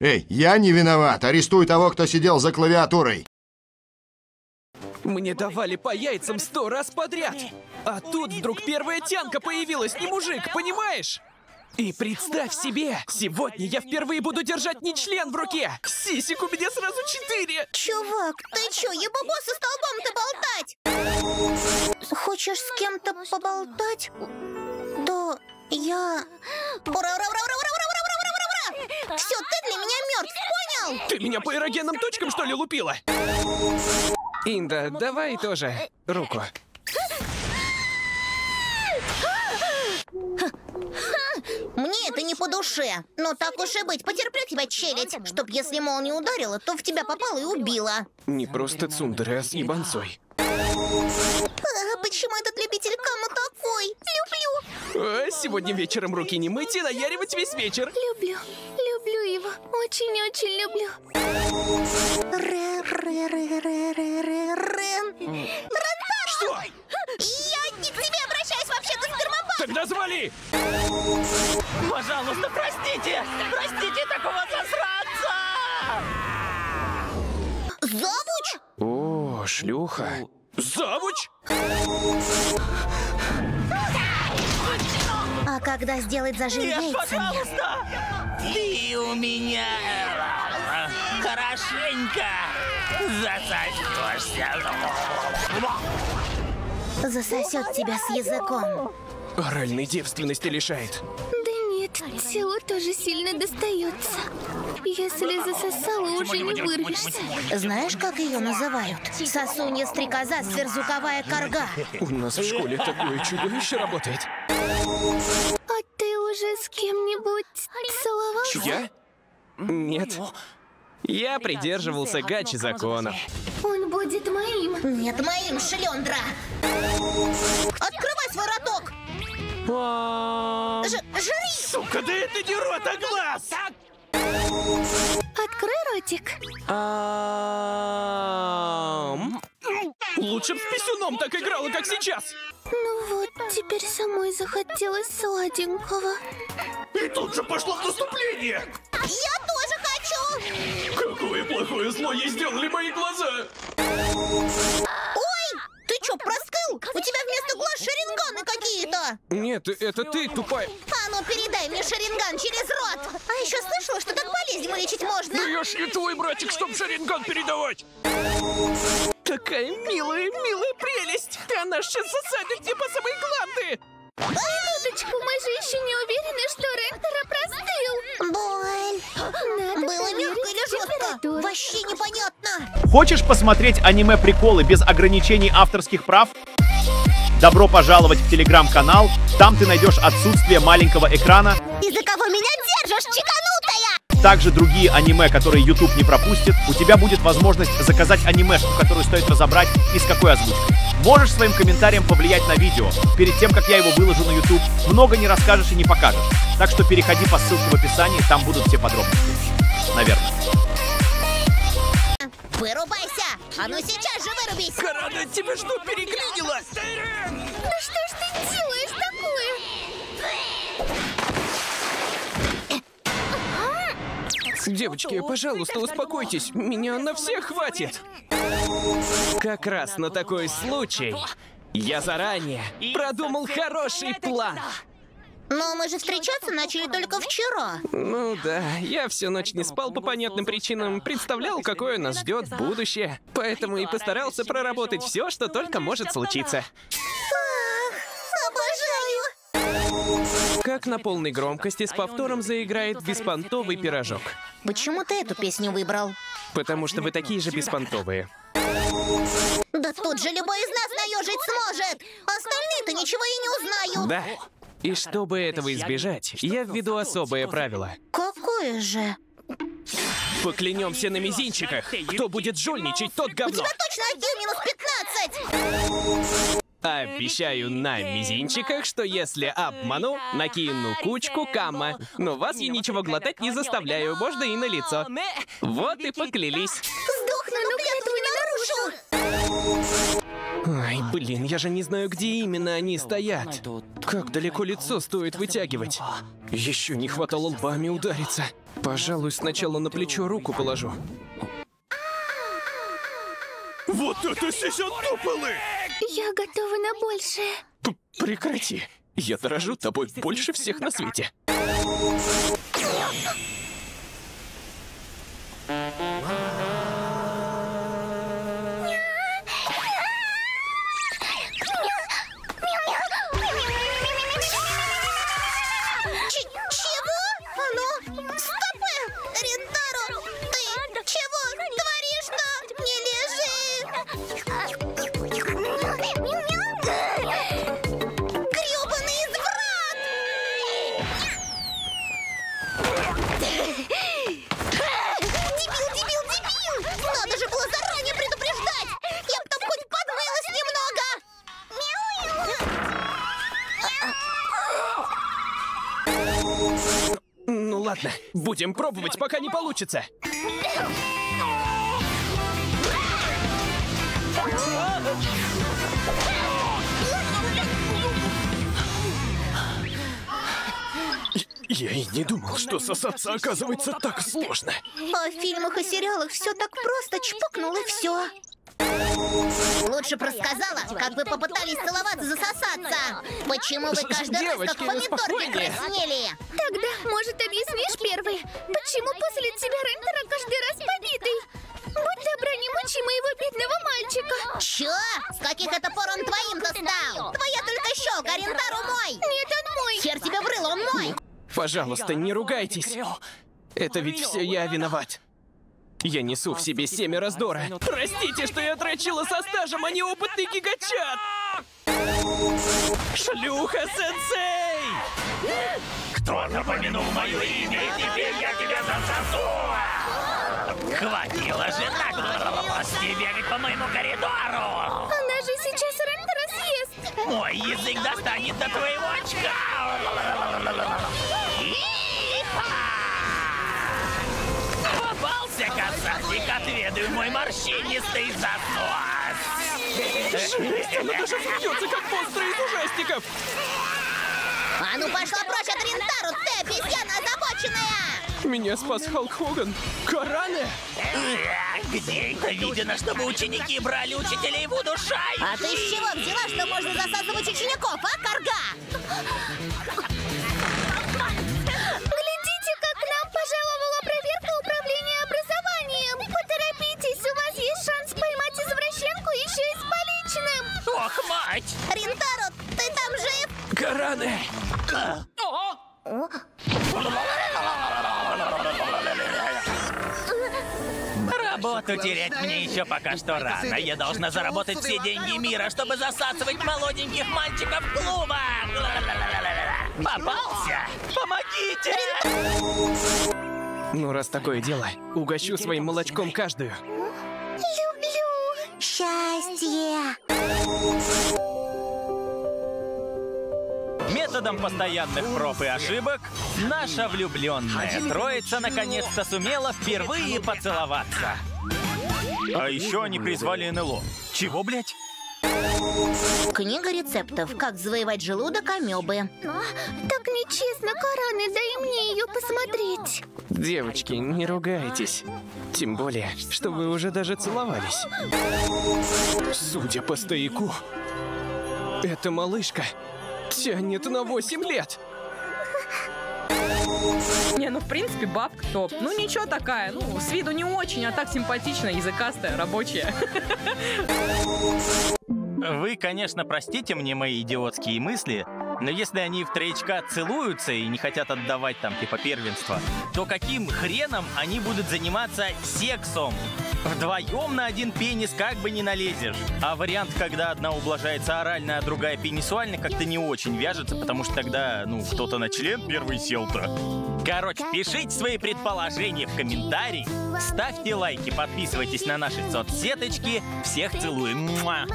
Эй, я не виноват. Арестуй того, кто сидел за клавиатурой. Мне давали по яйцам 100 раз подряд. А тут вдруг первая тянка появилась, не мужик, понимаешь? И представь себе, сегодня я впервые буду держать не член в руке. Сисек у меня сразу 4. Чувак, ты чё, ебабо со столбом-то болтать? Хочешь с кем-то поболтать? Да, я... Ура-ура-ура-ура-ура-ура-ура-ура-ура-ура! Всё, ты для меня мертв, понял? Ты меня по эрогенным точкам, что ли, лупила? Инда, давай тоже руку. Мне это не по душе, но так уж и быть, потерплю тебя, челядь, чтоб если молния ударила, то в тебя попала и убила. Не просто цундеры, а с ебанцой. Почему этот любитель Кама такой? Люблю. А сегодня вечером руки не мыть и наяривать весь вечер. Люблю, люблю его, очень-очень люблю. Что? Я не к тебе обращаюсь вообще-то, Спермопад! Тогда звали! Пожалуйста, простите! Простите такого засранца! Завуч? О, шлюха. Завуч? А когда сделать зажим яйцами? Нет, пожалуйста! Ты у меня хорошенько засосешься. Засосет тебя с языком. Оральной девственности лишает. Да нет, тело тоже сильно достается. Если засосала, уже не вырвешься. Знаешь, как ее называют? Сосунья-стрекоза, сверзуковая корга. У нас в школе такое чудовище работает. А ты уже с кем-нибудь целовался? Я? Нет. Я придерживался гачи законов. Он будет моим. Нет, моим, шлендра. Открывай свой роток. Жри! Сука, да это не рот, а глаз! Открой ротик. Лучше б с писюном так играла, как сейчас. Ну вот, теперь самой захотелось сладенького. И тут же пошло в наступление. Я тоже хочу. Какое плохое зло ей сделали мои глаза. Ой, ты чё, проскыл? У тебя вместо глаз шаринганы какие-то. Нет, это ты, тупая. А ну передай мне шаринган через рот. А еще слышала, что так болезнь вылечить можно. Да я ж не твой братик, чтоб шаринган передавать. Такая милая прелесть! Она сейчас засадит мне по самой гланды! Минуточку, мы же еще не уверены, что ректор опростыл! Боль! Надо было мягко или жестко? Вообще непонятно! Хочешь посмотреть аниме-приколы без ограничений авторских прав? Добро пожаловать в телеграм-канал, там ты найдешь отсутствие маленького экрана. И за кого меня держишь, чеканутая? Также другие аниме, которые YouTube не пропустит. У тебя будет возможность заказать анимешку, которую стоит разобрать и с какой озвучкой. Можешь своим комментарием повлиять на видео. Перед тем, как я его выложу на YouTube, много не расскажешь и не покажешь. Так что переходи по ссылке в описании, там будут все подробности. Наверное. Вырубайся! А ну сейчас же вырубись! Карада, тебя что, переклинило? Да что ж ты делаешь такое? Девочки, пожалуйста, успокойтесь. Меня на всех хватит. Как раз на такой случай я заранее продумал хороший план. Но мы же встречаться начали только вчера. Ну да, я всю ночь не спал по понятным причинам, представлял, какое нас ждет будущее. Поэтому и постарался проработать все, что только может случиться. Как на полной громкости с повтором заиграет беспонтовый пирожок. Почему ты эту песню выбрал? Потому что вы такие же беспонтовые. Да тут же любой из нас наёжить сможет! Остальные-то ничего и не узнают! Да. И чтобы этого избежать, я введу особое правило. Какое же? Поклянемся на мизинчиках, кто будет жульничать, тот говно! У тебя точно один минус 15! Обещаю на мизинчиках, что если обману, накину кучку кама. Но вас я ничего глотать не заставляю, можно и на лицо. Вот и поклялись. Сдохну, но клятву не нарушу. Ай, блин, я же не знаю, где именно они стоят. Как далеко лицо стоит вытягивать. Еще не хватало лбами удариться. Пожалуй, сначала на плечо руку положу. Вот это сейчас тупалы! Я готова на большее. Прекрати. Я дорожу тобой больше всех на свете. Ладно, будем пробовать, пока не получится. Я и не думал, что сосаться оказывается так сложно. А в фильмах и сериалах все так просто, чпокнул и все. Лучше бы рассказала, как вы попытались целоваться, засосаться. Почему вы каждый раз как помидорки краснели? Тогда, может, объяснишь первый, почему после тебя Рентера каждый раз побитый? Будь добра, не мучи моего бедного мальчика. Чё? С каких это пор он твоим-то стал? Твоя только щёка, Рентару мой. Нет, он мой. Хер тебе в рыло, он мой. Пожалуйста, не ругайтесь. Это ведь все я виноват. Я несу в себе семя раздора. Простите, что я дрочила со стажем, а не опытный гигачат! Шлюха-сенсей! Кто-то помянул мое имя, и теперь я тебя засосу! Хватило же так власти бегать по моему коридору! Она же сейчас Рентера съест! Мой язык достанет до твоего очка! Красавчик, отведаю мой морщинистый засос! Жесть, она даже смеется, как монстр из ужастиков! А ну пошла прочь от Рентару, ты обезьяна озабоченная! Меня спас Халк Хоган. Кораны? Где это видно, чтобы ученики брали учителей в удушай? А ты с чего взяла, что можно засасывать учеников, а, карга? Глядите, как нам пожаловала проверка управления образованием. Поторопитесь, у вас есть шанс поймать извращенку еще и с поличным. Ох, мать! Рентару, ты там жив? Кораны! Работу терять мне еще пока что рано. Я должна заработать все деньги мира, чтобы засасывать молоденьких мальчиков клуба. Попался! Помогите! Ну, раз такое дело, угощу своим молочком каждую. Люблю! Счастье! Методом постоянных проб и ошибок наша влюбленная троица наконец-то сумела впервые поцеловаться. А еще они призвали НЛО. Чего, блядь? Книга рецептов «Как завоевать желудок амебы». Так нечестно, Кораны, дай мне ее посмотреть. Девочки, не ругайтесь. Тем более, что вы уже даже целовались. Судя по стояку, эта малышка тянет на 8 лет. Не, ну в принципе бабка топ. Ну ничего такая, ну с виду не очень, а так симпатичная, языкастая, рабочая. Вы, конечно, простите мне мои идиотские мысли, но если они в 3 очка целуются и не хотят отдавать там типа первенство, то каким хреном они будут заниматься сексом? Вдвоем на один пенис как бы не налезешь. А вариант, когда одна ублажается орально, а другая пенисуально, как-то не очень вяжется, потому что тогда, ну, кто-то на член первый сел-то. Короче, пишите свои предположения в комментарии, ставьте лайки, подписывайтесь на наши соцсеточки. Всех целуем.